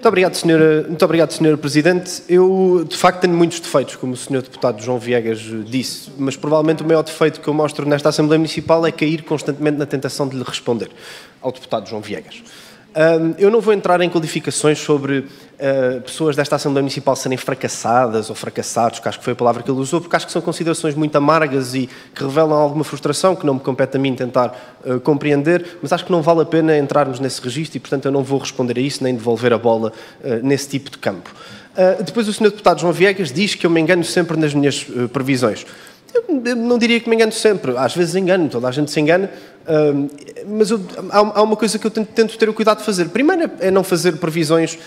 Muito obrigado, Sr. Presidente. Eu, de facto, tenho muitos defeitos, como o Sr. Deputado João Viegas disse, mas provavelmente o maior defeito que eu mostro nesta Assembleia Municipal é cair constantemente na tentação de lhe responder ao deputado João Viegas. Eu não vou entrar em codificações sobre pessoas desta Assembleia Municipal serem fracassadas ou fracassados, que acho que foi a palavra que ele usou, porque acho que são considerações muito amargas e que revelam alguma frustração, que não me compete a mim tentar compreender, mas acho que não vale a pena entrarmos nesse registro e, portanto, eu não vou responder a isso nem devolver a bola nesse tipo de campo. Depois o Sr. Deputado João Viegas diz que eu me engano sempre nas minhas previsões. Eu não diria que me engano sempre, às vezes engano, toda a gente se engana, mas há uma coisa que eu tento ter o cuidado de fazer. Primeiro é não fazer previsões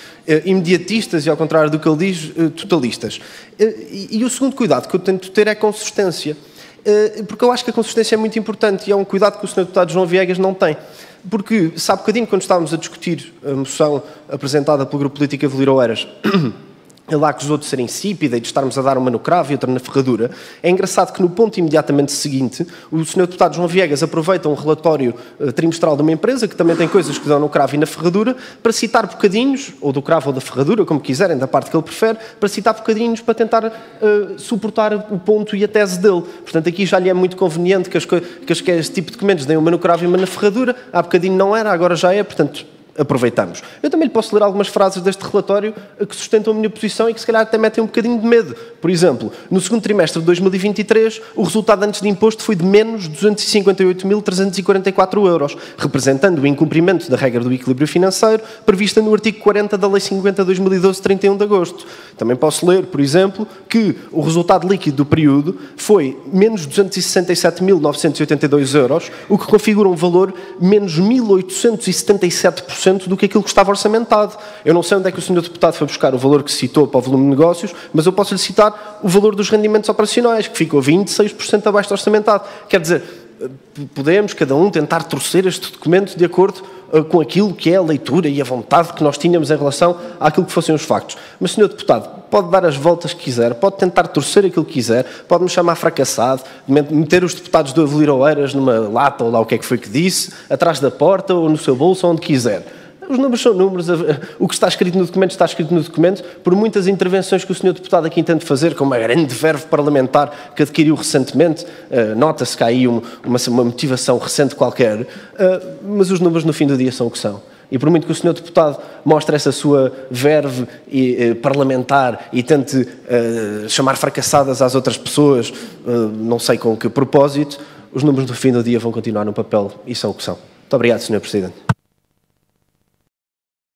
imediatistas e, ao contrário do que ele diz, totalistas. E o segundo cuidado que eu tento ter é a consistência, porque eu acho que a consistência é muito importante e é um cuidado que o Sr. Deputado João Viegas não tem. Porque, sabe, há bocadinho, quando estávamos a discutir a moção apresentada pelo Grupo Político Evoluir Oeiras, ele acusou de ser insípida e de estarmos a dar uma no cravo e outra na ferradura. É engraçado que no ponto imediatamente seguinte, o Sr. Deputado João Viegas aproveita um relatório trimestral de uma empresa, que também tem coisas que dão no cravo e na ferradura, para citar bocadinhos, ou do cravo ou da ferradura, como quiserem, da parte que ele prefere, para citar bocadinhos para tentar suportar o ponto e a tese dele. Portanto, aqui já lhe é muito conveniente que este tipo de documentos deem uma no cravo e uma na ferradura. Há bocadinho não era, agora já é, portanto... aproveitamos. Eu também lhe posso ler algumas frases deste relatório que sustentam a minha posição e que se calhar até metem um bocadinho de medo. Por exemplo, no segundo trimestre de 2023, o resultado antes de imposto foi de menos 258.344 euros, representando o incumprimento da regra do equilíbrio financeiro prevista no artigo 40 da Lei 50 de 2012, 31 de agosto. Também posso ler, por exemplo, que o resultado líquido do período foi menos 267.982 euros, o que configura um valor menos 1.877% do que aquilo que estava orçamentado. Eu não sei onde é que o Sr. Deputado foi buscar o valor que citou para o volume de negócios, mas eu posso-lhe citar o valor dos rendimentos operacionais, que ficou 26% abaixo do orçamentado. Quer dizer, podemos, cada um, tentar torcer este documento de acordo com aquilo que é a leitura e a vontade que nós tínhamos em relação àquilo que fossem os factos. Mas, Sr. Deputado, pode dar as voltas que quiser, pode tentar torcer aquilo que quiser, pode-me chamar fracassado, meter os deputados do Evoluir Oeiras numa lata ou lá o que é que foi que disse, atrás da porta ou no seu bolso, onde quiser. Os números são números, o que está escrito no documento está escrito no documento, por muitas intervenções que o Sr. Deputado aqui intenta fazer, com uma grande verve parlamentar que adquiriu recentemente, nota-se que há aí uma motivação recente qualquer, mas os números no fim do dia são o que são. E por muito que o Sr. Deputado mostre essa sua verve parlamentar e tente chamar fracassadas às outras pessoas, não sei com que propósito, os números no fim do dia vão continuar no papel e são o que são. Muito obrigado, Sr. Presidente.